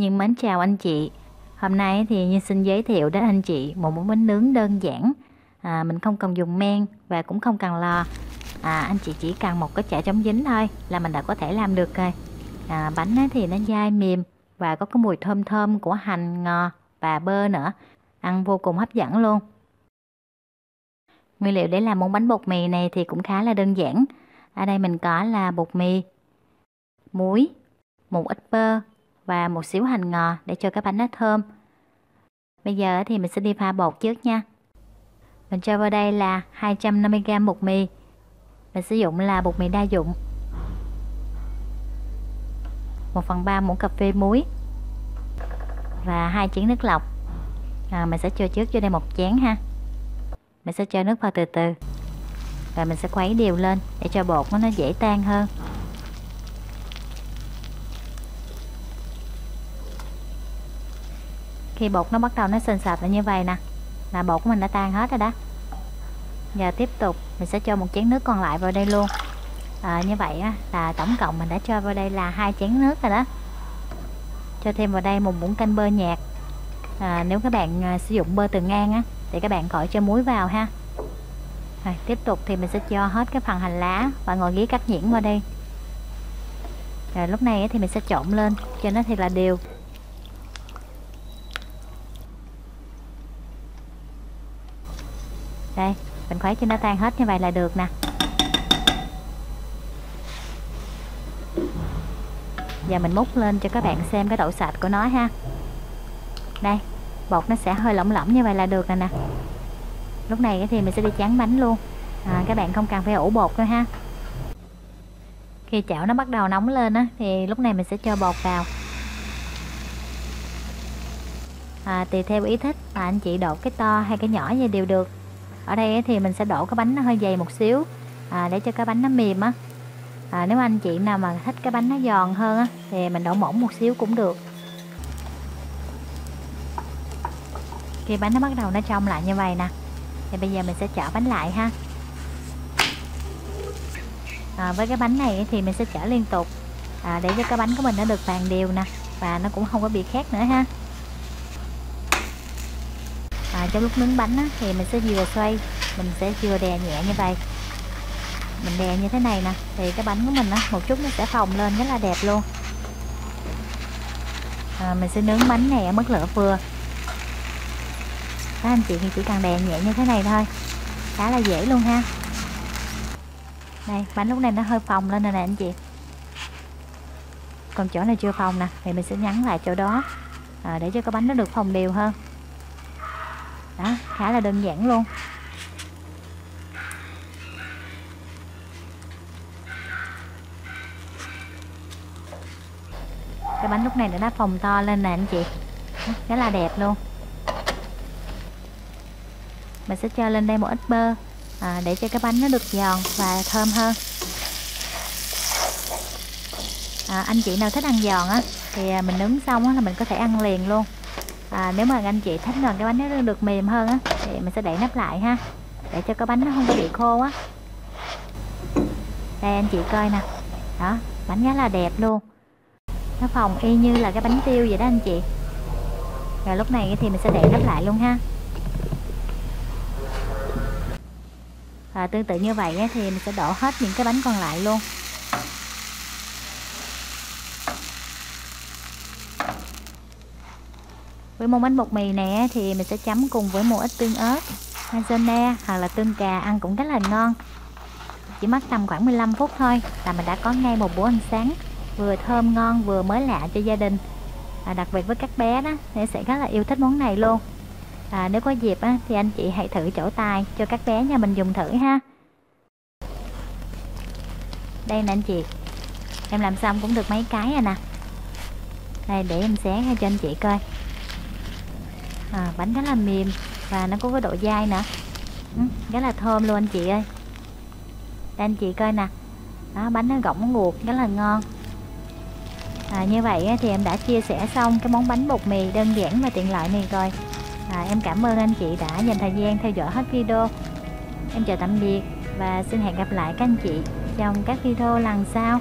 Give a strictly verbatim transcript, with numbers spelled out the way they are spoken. Nhiên mến chào anh chị. Hôm nay thì Nhiên xin giới thiệu đến anh chị một món bánh nướng đơn giản, à, mình không cần dùng men và cũng không cần lò. à, Anh chị chỉ cần một cái chả chống dính thôi là mình đã có thể làm được rồi. à, Bánh thì nó dai mềm và có cái mùi thơm thơm của hành, ngò và bơ nữa. Ăn vô cùng hấp dẫn luôn. Nguyên liệu để làm món bánh bột mì này thì cũng khá là đơn giản. Ở đây mình có là bột mì, muối, một ít bơ và một xíu hành ngò để cho cái bánh nó thơm. Bây giờ thì mình sẽ đi pha bột trước nha. Mình cho vào đây là hai trăm năm mươi gam bột mì. Mình sử dụng là bột mì đa dụng, một phần ba muỗng cà phê muối và hai chén nước lọc. à, Mình sẽ cho trước cho đây một chén ha. Mình sẽ cho nước vào từ từ và mình sẽ khuấy đều lên để cho bột nó dễ tan hơn. Khi bột nó bắt đầu nó sền sệt là như vậy nè, là bột của mình đã tan hết rồi đó. Giờ tiếp tục mình sẽ cho một chén nước còn lại vào đây luôn. à, Như vậy á, là tổng cộng mình đã cho vào đây là hai chén nước rồi đó. Cho thêm vào đây một muỗng canh bơ nhạt. à, Nếu các bạn à, sử dụng bơ từ ngang á, thì các bạn khỏi cho muối vào ha. Rồi, tiếp tục thì mình sẽ cho hết cái phần hành lá và ngò ghi cắt nhuyễn vào đây. Rồi lúc này thì mình sẽ trộn lên cho nó thiệt là đều. Đây, mình khuấy cho nó tan hết như vậy là được nè. Giờ mình múc lên cho các bạn xem cái độ sạch của nó ha. Đây, bột nó sẽ hơi lỏng lỏng như vậy là được rồi nè. Lúc này thì mình sẽ đi tráng bánh luôn. à, Các bạn không cần phải ủ bột nữa ha. Khi chảo nó bắt đầu nóng lên á, thì lúc này mình sẽ cho bột vào. à, Tùy theo ý thích mà anh chị đổ cái to hay cái nhỏ gì đều được. Ở đây thì mình sẽ đổ cái bánh nó hơi dày một xíu, à, để cho cái bánh nó mềm á. à, Nếu anh chị nào mà thích cái bánh nó giòn hơn á, thì mình đổ mỏng một xíu cũng được. Khi bánh nó bắt đầu nó trong lại như vậy nè, thì bây giờ mình sẽ trở bánh lại ha. à, Với cái bánh này thì mình sẽ trở liên tục, à, để cho cái bánh của mình nó được vàng đều nè, và nó cũng không có bị khét nữa ha. À, trong lúc nướng bánh á, thì mình sẽ vừa xoay, mình sẽ vừa đè nhẹ như vậy. Mình đè như thế này nè, thì cái bánh của mình á, một chút nó sẽ phồng lên rất là đẹp luôn. à, Mình sẽ nướng bánh này ở mức lửa vừa. Các anh chị thì chỉ cần đè nhẹ như thế này thôi, khá là dễ luôn ha. Đây, bánh lúc này nó hơi phồng lên rồi nè anh chị. Còn chỗ này chưa phồng nè, thì mình sẽ nhắn lại chỗ đó, à, để cho cái bánh nó được phồng đều hơn. Đó, khá là đơn giản luôn. Cái bánh lúc này đã đã phồng to lên nè anh chị, rất là đẹp luôn. Mình sẽ cho lên đây một ít bơ, à, để cho cái bánh nó được giòn và thơm hơn. à, Anh chị nào thích ăn giòn á, thì mình nướng xong á, là mình có thể ăn liền luôn. À, nếu mà anh chị thích là cái bánh nó được mềm hơn á, thì mình sẽ đậy nắp lại ha, để cho cái bánh nó không có bị khô á. Đây anh chị coi nè, đó, bánh rất là đẹp luôn. Nó phồng y như là cái bánh tiêu vậy đó anh chị. Rồi lúc này thì mình sẽ đậy nắp lại luôn ha. À, tương tự như vậy thì mình sẽ đổ hết những cái bánh còn lại luôn. Với món bánh bột mì này thì mình sẽ chấm cùng với một ít tương ớt, maizena hoặc là tương cà, ăn cũng rất là ngon. Chỉ mất tầm khoảng mười lăm phút thôi là mình đã có ngay một bữa ăn sáng vừa thơm ngon vừa mới lạ cho gia đình. à, Đặc biệt với các bé đó thì sẽ rất là yêu thích món này luôn. à, Nếu có dịp á, thì anh chị hãy thử trổ tài cho các bé nhà mình dùng thử ha. Đây nè anh chị, em làm xong cũng được mấy cái rồi nè. Đây để em xé ra cho anh chị coi. À, bánh rất là mềm và nó có cái độ dai nữa, ừ, rất là thơm luôn anh chị ơi. Đây anh chị coi nè, đó, bánh nó gỗng nguột rất là ngon. à, Như vậy thì em đã chia sẻ xong cái món bánh bột mì đơn giản và tiện lợi này rồi. à, Em cảm ơn anh chị đã dành thời gian theo dõi hết video. Em chào tạm biệt và xin hẹn gặp lại các anh chị trong các video lần sau.